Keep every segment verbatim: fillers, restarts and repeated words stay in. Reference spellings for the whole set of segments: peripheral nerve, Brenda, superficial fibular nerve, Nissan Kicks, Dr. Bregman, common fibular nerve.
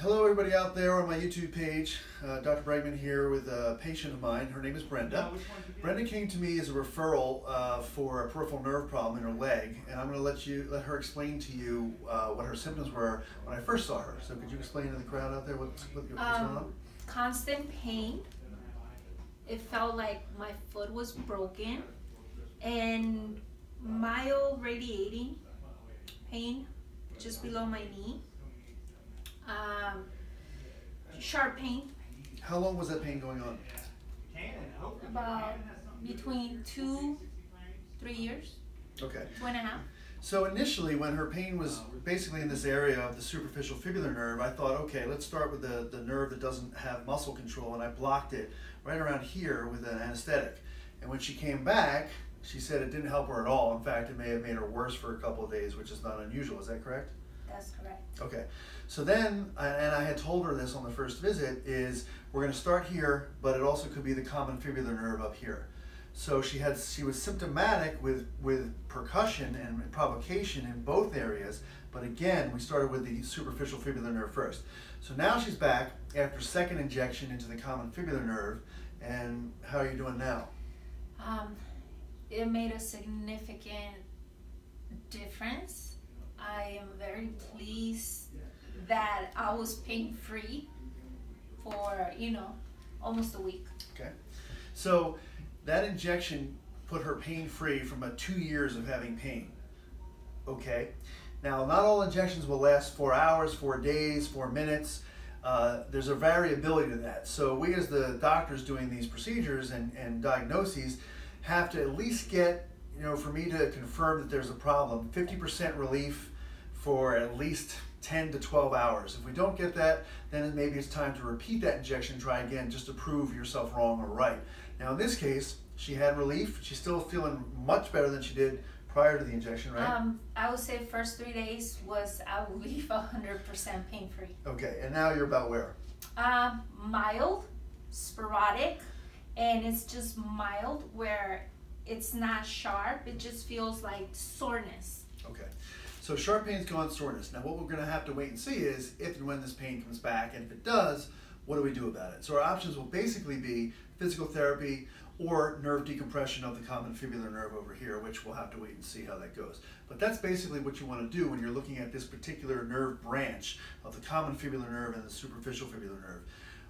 Hello everybody out there on my YouTube page. Uh, Doctor Bregman here with a patient of mine. Her name is Brenda. Brenda came to me as a referral uh, for a peripheral nerve problem in her leg, and I'm going to let you let her explain to you uh, what her symptoms were when I first saw her. So could you explain to the crowd out there what's, what's um, going on? Constant pain. It felt like my foot was broken, and mild radiating pain just below my knee. Um, sharp pain. How long was that pain going on? About between two, three years. Okay. Two and a half. So initially, when her pain was basically in this area of the superficial fibular nerve, I thought, okay, let's start with the, the nerve that doesn't have muscle control, and I blocked it right around here with an anesthetic. And when she came back, she said it didn't help her at all. In fact, it may have made her worse for a couple of days, which is not unusual. Is that correct? That's correct. Okay, so then, and I had told her this on the first visit, is we're going to start here, but it also could be the common fibular nerve up here. So she had, she was symptomatic with, with percussion and provocation in both areas, but again, we started with the superficial fibular nerve first. So now she's back after second injection into the common fibular nerve, and how are you doing now? Um, it made a significant difference. I am very pleased that I was pain-free for, you know, almost a week. Okay. So that injection put her pain-free from a two years of having pain. Okay. Now, not all injections will last four hours, four days, four minutes. Uh, there's a variability to that. So we as the doctors doing these procedures and, and diagnoses have to at least get, you know, for me to confirm that there's a problem, fifty percent relief for at least ten to twelve hours. If we don't get that, then maybe it's time to repeat that injection, try again, just to prove yourself wrong or right. Now in this case, she had relief. She's still feeling much better than she did prior to the injection, right? Um, I would say first three days was, I would leave one hundred percent pain-free. Okay, and now you're about where? Um, mild, sporadic, and it's just mild where it's not sharp, it just feels like soreness. Okay, so sharp pain's gone, soreness. Now what we're gonna have to wait and see is if and when this pain comes back, and if it does, what do we do about it? So our options will basically be physical therapy or nerve decompression of the common fibular nerve over here, which we'll have to wait and see how that goes. But that's basically what you wanna do when you're looking at this particular nerve branch of the common fibular nerve and the superficial fibular nerve.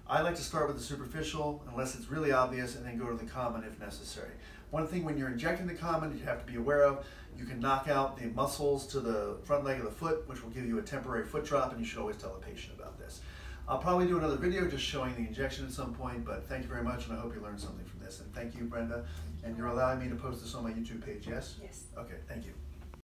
I like to start with the superficial, unless it's really obvious, and then go to the common if necessary. One thing when you're injecting the common, you have to be aware of, you can knock out the muscles to the front leg of the foot, which will give you a temporary foot drop, and you should always tell the patient about this. I'll probably do another video just showing the injection at some point, but thank you very much, and I hope you learned something from this. And thank you, Brenda, and you're allowing me to post this on my YouTube page, yes? Yes. Okay, thank you.